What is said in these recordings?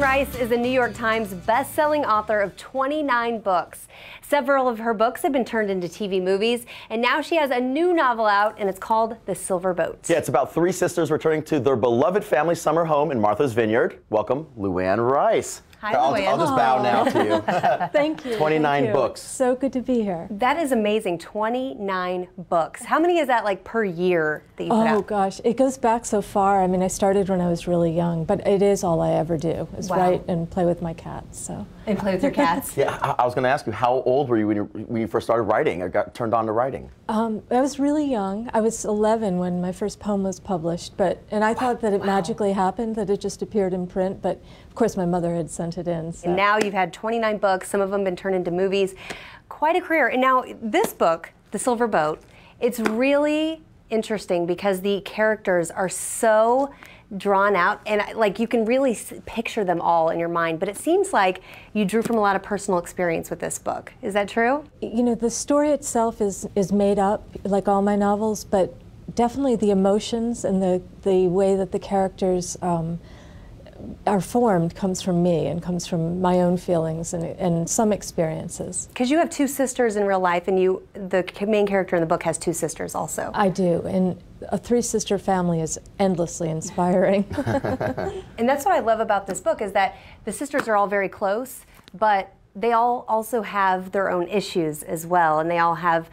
Luanne Rice is a New York Times best-selling author of 29 books. Several of her books have been turned into TV movies, and now she has a new novel out, and it's called The Silver Boat. Yeah, it's about three sisters returning to their beloved family summer home in Martha's Vineyard. Welcome, Luanne Rice. Hi, Luanne. I'll just bow now to you. Thank you. 29 books. So good to be here. That is amazing. 29 books. How many is that like per year that you put out? Oh gosh, it goes back so far. I mean, I started when I was really young, but it is all I ever do is write and play with my cats. So. And play with your cats. Yeah, I was going to ask you, how old were you when you first started writing or got turned on to writing? I was really young. I was 11 when my first poem was published, and I thought that it magically happened, that it just appeared in print, but of course my mother had sent it in. So. And now you've had 29 books, some of them been turned into movies. Quite a career. And now this book, The Silver Boat, it's really interesting because the characters are so drawn out, and like you can really picture them all in your mind, but it seems like you drew from a lot of personal experience with this book. Is that true? You know, the story itself is made up, like all my novels, but definitely the emotions and the way that the characters are formed comes from me and comes from my own feelings and some experiences. Because you have two sisters in real life, and the main character in the book has two sisters also. I do, and a three-sister family is endlessly inspiring. And that's what I love about this book, is that the sisters are all very close, but they all also have their own issues as well, and they all have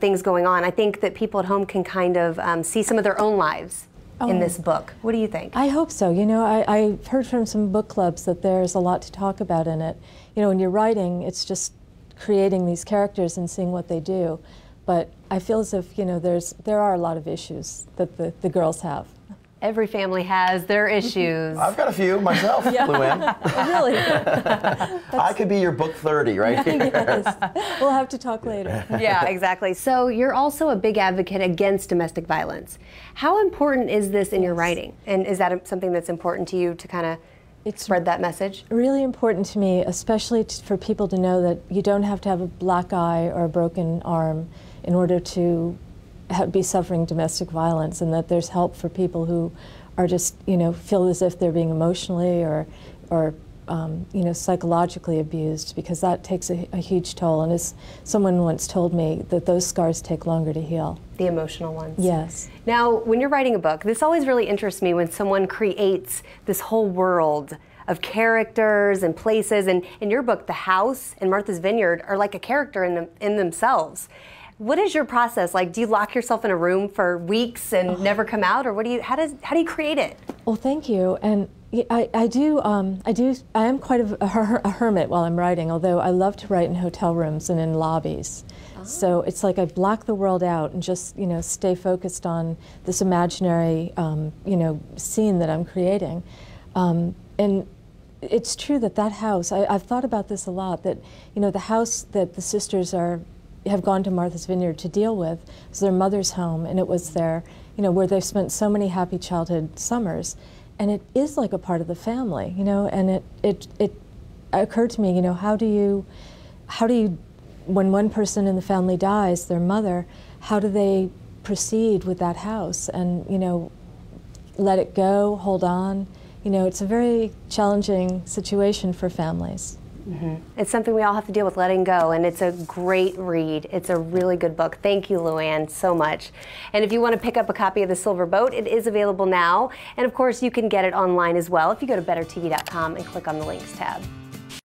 things going on. I think that people at home can kind of see some of their own lives in this book. What do you think? I hope so. You know, I've heard from some book clubs that there's a lot to talk about in it. You know, when you're writing, it's just creating these characters and seeing what they do. But I feel as if, you know, there are a lot of issues that the girls have. Every family has their issues. I've got a few myself, Luanne. Really? I could be your book 30 right here. Yes. We'll have to talk later. Yeah, exactly. So you're also a big advocate against domestic violence. How important is this in your writing? And is that something that's important to you to kind of spread that message? Really important to me, especially for people to know that you don't have to have a black eye or a broken arm in order to be suffering domestic violence, and that there's help for people who are just, you know, feel as if they're being emotionally or you know, psychologically abused, because that takes a huge toll. And as someone once told me, that those scars take longer to heal. The emotional ones. Yes. Now, when you're writing a book, this always really interests me when someone creates this whole world of characters and places. And in your book, the house and Martha's Vineyard are like a character in themselves. What is your process like? Do you lock yourself in a room for weeks and never come out, or what do you? How do you create it? Well, thank you, and I am quite a hermit while I'm writing. Although I love to write in hotel rooms and in lobbies, so it's like I block the world out and just, you know, stay focused on this imaginary you know, scene that I'm creating, and. It's true that house. I've thought about this a lot. That, you know, the house that the sisters have gone to Martha's Vineyard to deal with. It was their mother's home, and it was their, you know, where they've spent so many happy childhood summers. And it is like a part of the family, you know, and it occurred to me, you know, how do you, when one person in the family dies, their mother, how do they proceed with that house and, you know, let it go, hold on? You know, it's a very challenging situation for families. Mm-hmm. It's something we all have to deal with, letting go, and it's a great read. It's a really good book. Thank you, Luanne, so much. And if you want to pick up a copy of The Silver Boat, it is available now. And of course, you can get it online as well if you go to bettertv.com and click on the links tab.